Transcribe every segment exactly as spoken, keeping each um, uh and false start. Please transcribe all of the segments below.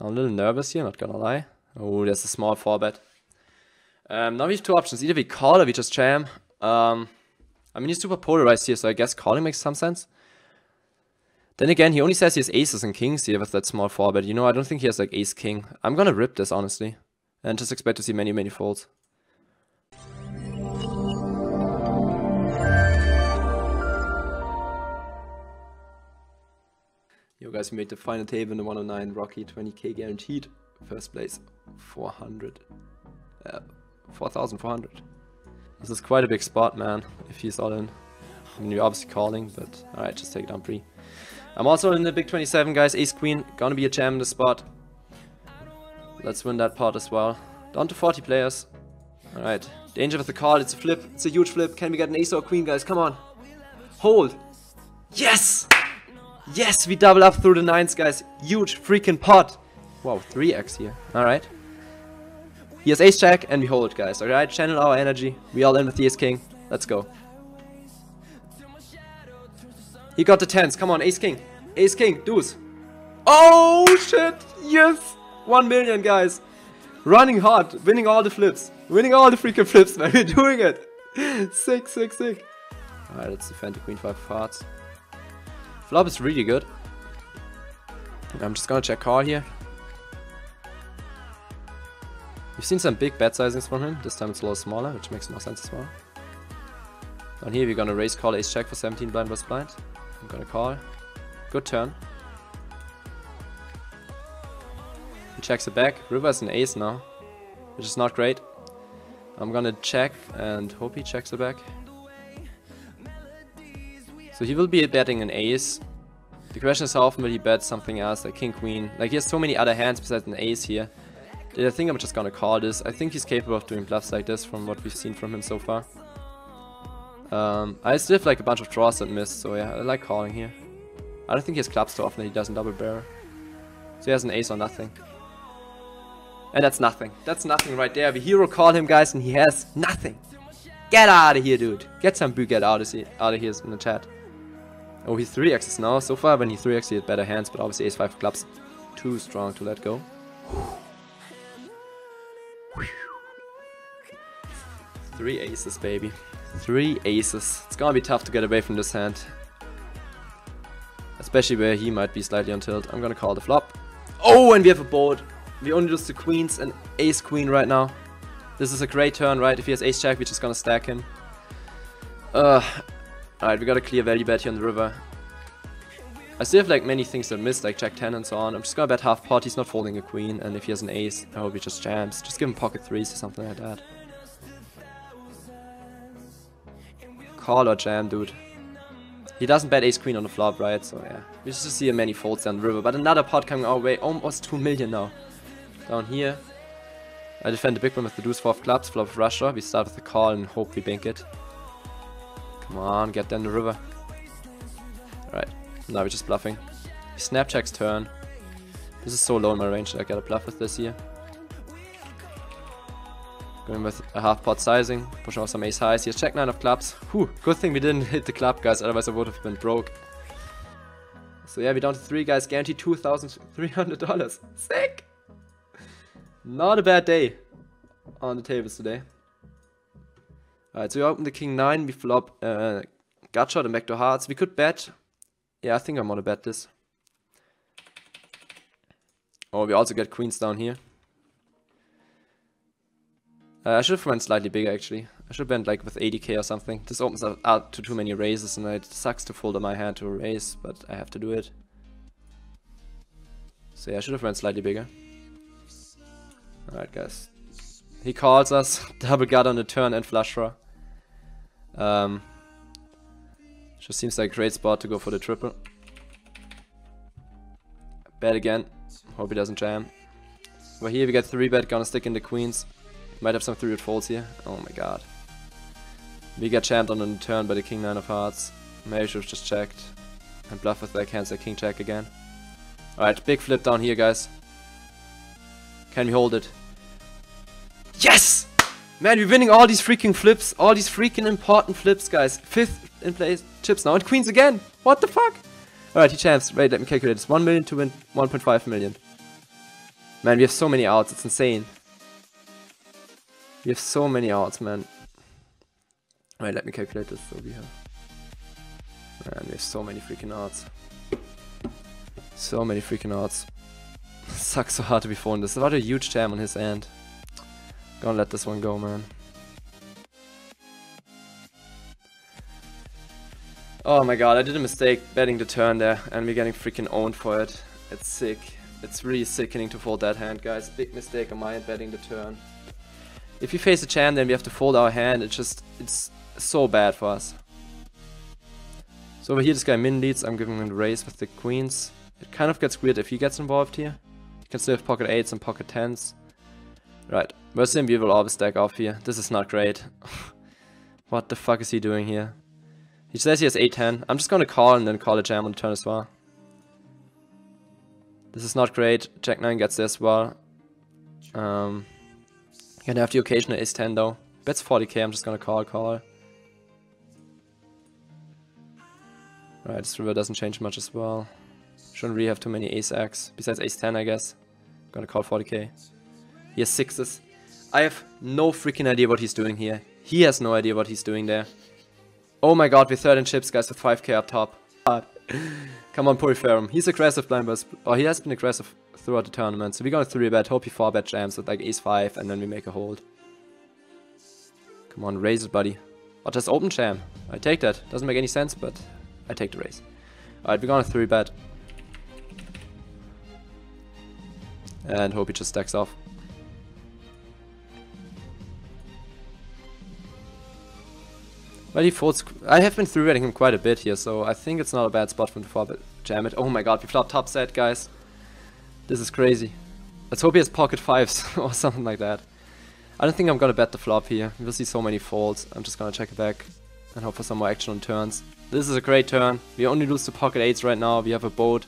I'm a little nervous here, not gonna lie. Oh, there's a small four bet. Um, now we have two options. Either we call or we just jam. Um, I mean, he's super polarized here, so I guess calling makes some sense. Then again, he only says he has aces and kings here with that small four bet. You know, I don't think he has like ace-king. I'm gonna rip this, honestly. And just expect to see many, many folds. Yo guys, we made the final table in the one oh nine, Rocky, twenty K guaranteed. First place, four hundred. Uh, four thousand four hundred. This is quite a big spot, man, if he's all in. I mean, we're obviously calling, but alright, just take it down pre. I'm also in the big twenty-seven, guys. Ace Queen, gonna be a jam in the spot. Let's win that pot as well. Down to forty players. Alright, danger with the call, it's a flip, it's a huge flip. Can we get an ace or a queen, guys? Come on. Hold. Yes! Yes, we double up through the nines, guys. Huge freaking pot. Wow, three X here. Alright. He has ace jack and we hold, guys. Alright, channel our energy. We all in with the ace king. Let's go. He got the tens. Come on, ace king. Ace king, deuce. Oh, shit. Yes. one million, guys. Running hard. Winning all the flips. Winning all the freaking flips, man. We're doing it. Sick, sick, sick. Alright, let's defend the queen five of hearts. Flop is really good. I'm just gonna check call here. We've seen some big bet sizings from him. This time it's a little smaller, which makes more sense as well. Down here we're gonna raise call ace check for seventeen blind versus blind. I'm gonna call. Good turn. He checks it back. River is an ace now, which is not great. I'm gonna check and hope he checks it back. So he will be betting an ace. The question is how often will he bet something else, like king, queen. Like he has so many other hands besides an ace here. I think I'm just gonna call this. I think he's capable of doing bluffs like this from what we've seen from him so far. Um, I still have like a bunch of draws that missed, so yeah, I like calling here. I don't think he has clubs too often that he doesn't double barrel. So he has an ace or nothing. And that's nothing. That's nothing right there. We hero call him, guys, and he has nothing. Get out of here, dude. Get some boo get out of here in the chat. Oh, he three X's now. So far, when he three X, he had better hands, but obviously ace five clubs too strong to let go. Three aces, baby. Three aces. It's gonna be tough to get away from this hand, especially where he might be slightly on tilt. I'm gonna call the flop. Oh, and we have a board. We only lose the queens and ace queen right now. This is a great turn, right? If he has ace jack, we're just gonna stack him. Uh. Alright, we got a clear value bet here on the river. I still have like many things that missed, like jack ten and so on. I'm just gonna bet half pot, he's not folding a queen, and if he has an ace, I hope he just jams. Just give him pocket threes or something like that. Call or jam, dude. He doesn't bet ace queen on the flop, right? So yeah, we just see many folds down the river, but another pot coming our way, almost two million now. Down here, I defend the big one with the deuce four of clubs, flop of Russia. We start with the call and hope we bank it. Come on, get down the river. Alright, now we're just bluffing. Snap checks turn. This is so low in my range that I gotta bluff with this here. Going with a half pot sizing, pushing off some ace highs. Here's check nine of clubs. Whew, good thing we didn't hit the club, guys, otherwise I would have been broke. So yeah, we're down to three, guys, guaranteed two thousand three hundred dollars. Sick! Not a bad day on the tables today. Alright, so we open the king nine, we flop uh, gutshot and backdoor hearts. We could bet. Yeah, I think I'm gonna bet this. Oh, we also get queens down here. Uh, I should have went slightly bigger actually. I should have been like with eighty K or something. This opens up out to too many raises and it sucks to fold on my hand to a raise, but I have to do it. So yeah, I should have went slightly bigger. Alright, guys. He calls us, double gut on the turn and flush draw. Um, just seems like a great spot to go for the triple. Bet again. Hope he doesn't jam. Over here we get three bet, gonna stick in the queens. Might have some three-bet folds here. Oh my god. We get jammed on the turn by the king nine of hearts. Maybe should have just checked and bluff with their hands, their king check again. Alright, big flip down here, guys. Can we hold it? Yes! Man, we're winning all these freaking flips. All these freaking important flips, guys. Fifth in place chips now. And queens again. What the fuck? Alright, he jams. Wait, let me calculate. It's one million to win one point five million. Man, we have so many outs, it's insane. We have so many outs, man. Alright, let me calculate this, so we have... Man, we have so many freaking outs. So many freaking outs. Sucks so hard to be phoned this. What a huge jam on his end. Gonna let this one go, man. Oh my god, I did a mistake betting the turn there, and we're getting freaking owned for it. It's sick. It's really sickening to fold that hand, guys. Big mistake on my end betting the turn. If we face a jam, then we have to fold our hand. It's just, it's so bad for us. So over here, this guy min leads. I'm giving him the raise with the queens. It kind of gets weird if he gets involved here. You can still have pocket eights and pocket tens. Right, versus him, we will always stack off here. This is not great. What the fuck is he doing here? He says he has eight ten. I'm just gonna call and then call a jam on the turn as well. This is not great. Jack nine gets there as well. Um, you can have the occasional ace ten though. Bet's forty K. I'm just gonna call, call. Alright, this river doesn't change much as well. Shouldn't really have too many ace X. Besides ace ten, I guess. I'm gonna call forty K. He has sixes. I have no freaking idea what he's doing here. He has no idea what he's doing there. Oh my god, we're third in chips, guys, with five K up top. Come on, Puriferum. He's aggressive blind, but oh, he has been aggressive throughout the tournament. So we're gonna three bet, hope he four bet jams with like ace five, and then we make a hold. Come on, raise it, buddy. Or just open jam. I take that. Doesn't make any sense, but I take the raise. Alright, we're gonna three bet. And hope he just stacks off. But he folds. I have been three betting him quite a bit here, so I think it's not a bad spot from the four bet jam it. Oh my god, we flopped top set, guys. This is crazy. Let's hope he has pocket fives or something like that. I don't think I'm gonna bet the flop here. We'll see so many folds. I'm just gonna check it back and hope for some more action on turns. This is a great turn. We only lose to pocket eights right now. We have a boat.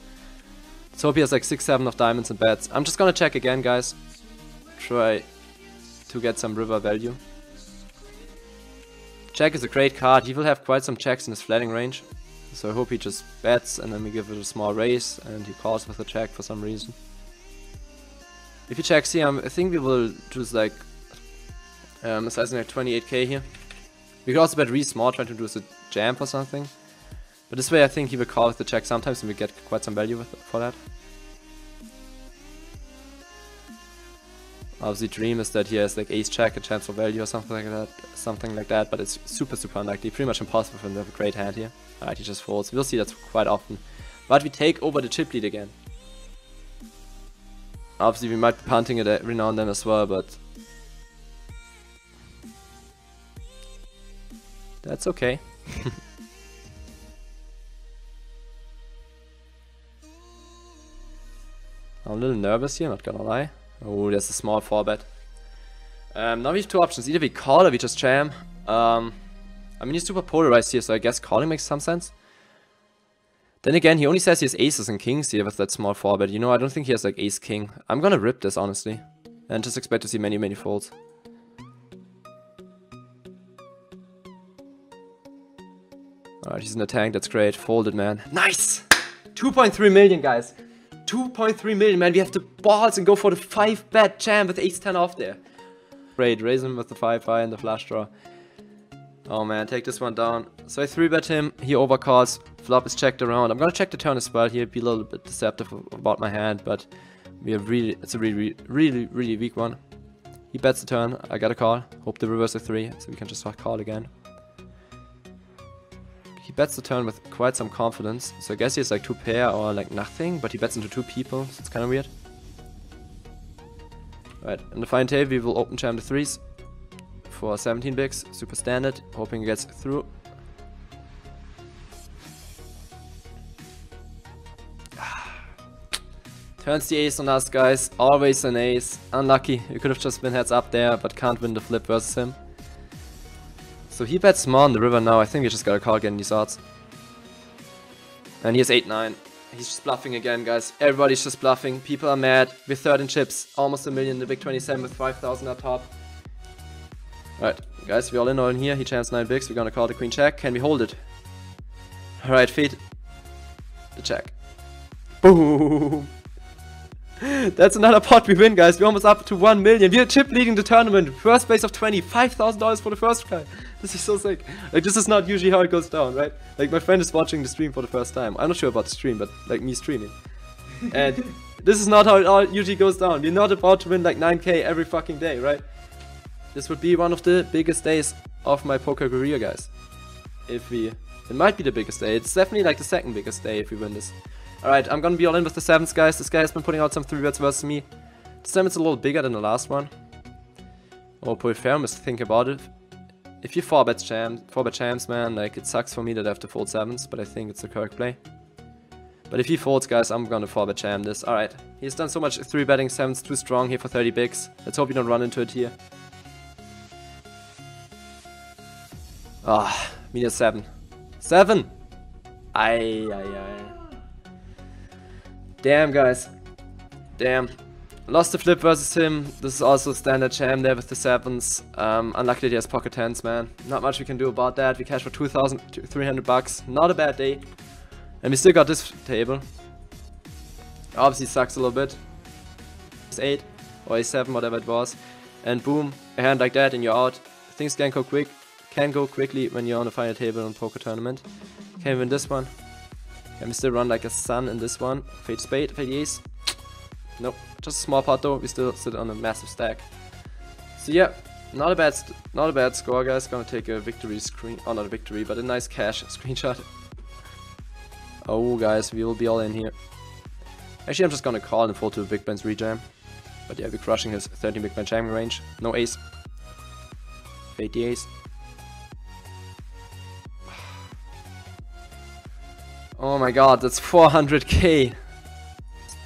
Let's hope he has like six, seven of diamonds and bets. I'm just gonna check again, guys. Try to get some river value. Check is a great card. He will have quite some checks in his flatting range. So I hope he just bets and then we give it a small raise and he calls with a check for some reason. If he checks here, I think we will choose like um, sizing like twenty-eight K here. We could also bet really small, trying to do a jam or something. But this way I think he will call with the check sometimes and we get quite some value with, for that. Obviously dream is that he has like ace check, a chance for value or something like that, something like that, but it's super super unlikely, pretty much impossible for him to have a great hand here. Alright, he just folds. We'll see that quite often. But we take over the chip lead again. Obviously we might be punting it every now and then as well, but that's okay. I'm a little nervous here, not gonna lie. Oh, that's a small four bet. Um, now we have two options. Either we call or we just jam. Um, I mean, he's super polarized here, so I guess calling makes some sense. Then again, he only says he has aces and kings here with that small four bet. You know, I don't think he has like ace king. I'm gonna rip this, honestly. And just expect to see many, many folds. Alright, he's in the tank. That's great. Folded, man. Nice! two point three million, guys. two point three million, man. We have the balls and go for the five bet jam with ace ten off there. Great, raise him with the five high and the flush draw. Oh man, take this one down. So I three bet him, he overcalls, flop is checked around. I'm gonna check the turn as well here, be a little bit deceptive about my hand, but we have really, it's a really, really, really weak one. He bets the turn, I gotta call. Hope the reverse is three, so we can just call again. He bets the turn with quite some confidence, so I guess he has like two pair or like nothing, but he bets into two people, so it's kind of weird. Right, in the fine tail we will open jam the threes for seventeen bigs, super standard, hoping it gets through. Turns the ace on us, guys, always an ace, unlucky, you could have just been heads up there, but can't win the flip versus him. So he bets small on the river now. I think we just gotta call again these odds. And he has eight nine. He's just bluffing again, guys. Everybody's just bluffing. People are mad. We're third in chips. Almost a million. The big twenty-seven with five thousand up top. Alright, guys, we're all in on here. He jams nine bigs. We're gonna call the queen check. Can we hold it? Alright, feed. The check. Boom! That's another pot we win, guys. We're almost up to one million. We're chip leading the tournament. First place of twenty. five thousand dollars for the first guy. This is so sick. Like, this is not usually how it goes down, right? Like, my friend is watching the stream for the first time. I'm not sure about the stream, but, like, me streaming. And this is not how it all usually goes down. We're not about to win, like, nine K every fucking day, right? This would be one of the biggest days of my poker career, guys. If we... It might be the biggest day. It's definitely, like, the second biggest day if we win this. Alright, I'm gonna be all in with the sevens, guys. This guy has been putting out some three bets versus me. This time it's a little bigger than the last one. Or Polyferrum is thinking about it. If you four bet champs, four bet champs, man, like, it sucks for me that I have to fold sevens, but I think it's the correct play. But if he folds, guys, I'm gonna four bet champ this. Alright, he's done so much three betting sevens, too strong here for thirty bigs. Let's hope you don't run into it here. Ah, oh, media seven. seven! Aye, aye, aye. Damn, guys. Damn. Lost the flip versus him. This is also standard jam there with the sevens. Um, unluckily, he has pocket tens, man. Not much we can do about that. We cash for two thousand three hundred bucks. Not a bad day. And we still got this table. Obviously, sucks a little bit. It's eight or a seven, whatever it was. And boom, a hand like that and you're out. Things can go quick. Can go quickly when you're on the final table in poker tournament. Can win this one. Can we still run like a sun in this one? Fade spade, fade ace. Nope, just a small pot though. We still sit on a massive stack. So yeah, not a bad, not a bad score, guys. Gonna take a victory screen, oh not a victory, but a nice cash screenshot. Oh guys, we will be all in here. Actually, I'm just gonna call and fold to a big blind's rejam. But yeah, we're crushing his thirteen big blind jamming range. No ace. Fade the ace. Oh my god, that's four hundred K!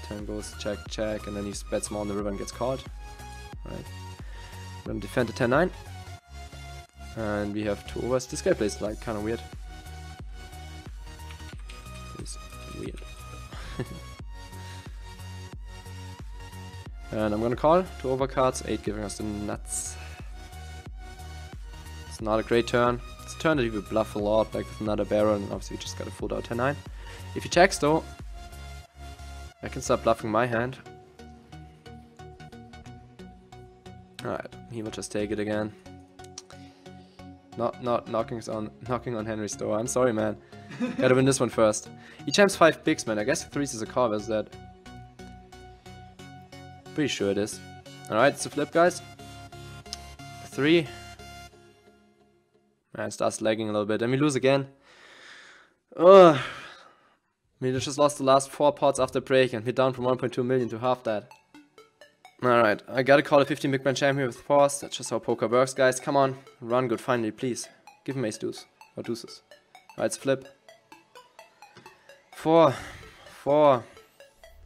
Turn goes check, check, and then he bets small on the river and gets caught. Right. I'm gonna defend the ten nine. And we have two overs. This guy plays like kinda weird. It's weird. And I'm gonna call. Two over cards, eight giving us the nuts. It's not a great turn. Turn that he will bluff a lot, like with another barrel, and obviously we just gotta fold out ten nine. If he checks though, I can start bluffing my hand. Alright, he will just take it again. Not not knocking on knocking on Henry's door. I'm sorry, man. Gotta win this one first. He jams five bigs, man. I guess threes is a call versus that. Pretty sure it is. Alright, it's a flip, guys. Three. Man, it starts lagging a little bit, and we lose again. Ugh. We just lost the last four pots after break, and we're down from one point two million to half that. Alright, I gotta call a fifteen big blind jam here with force. That's just how poker works, guys. Come on, run good finally, please. Give him ace deuce, or deuces. Alright, it's flip. Four. Four.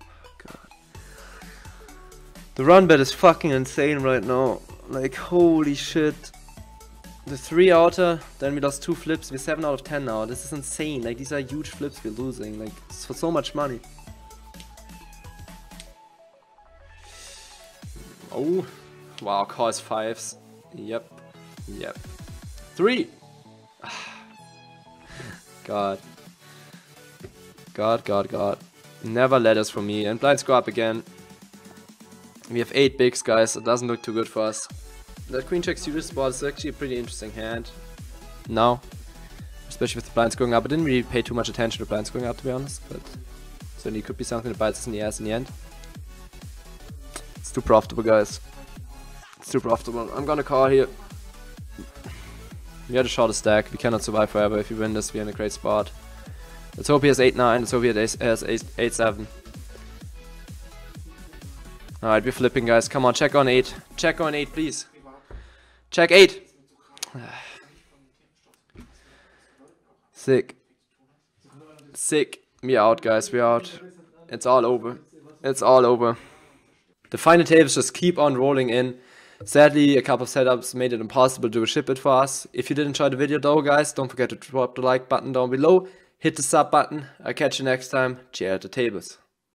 Oh, God. The run bet is fucking insane right now. Like, holy shit. The three outer, then we lost two flips, we're seven out of ten now. This is insane, like these are huge flips we're losing, like for so much money. Oh, wow, calls fives. Yep, yep. Three! God. God, God, God. Never let us from me, and blinds go up again. We have eight bigs, guys, it doesn't look too good for us. That queen check serious spot is actually a pretty interesting hand now, especially with the blinds going up. I didn't really pay too much attention to blinds going up, to be honest, but certainly could be something that bites us in the ass in the end. It's too profitable, guys. It's too profitable. I'm gonna call here. We had a shortest stack. We cannot survive forever. If we win this, we're in a great spot. Let's hope he has eight nine. Let's hope he has eight seven. Alright, we're flipping, guys. Come on, check on eight. Check on eight, please. Check eight. Sick. Sick. We out, guys. We out. It's all over. It's all over. The final tables just keep on rolling in. Sadly, a couple of setups made it impossible to ship it for us. If you didn't try the video though, guys, don't forget to drop the like button down below. Hit the sub button. I'll catch you next time. Cheer at the tables.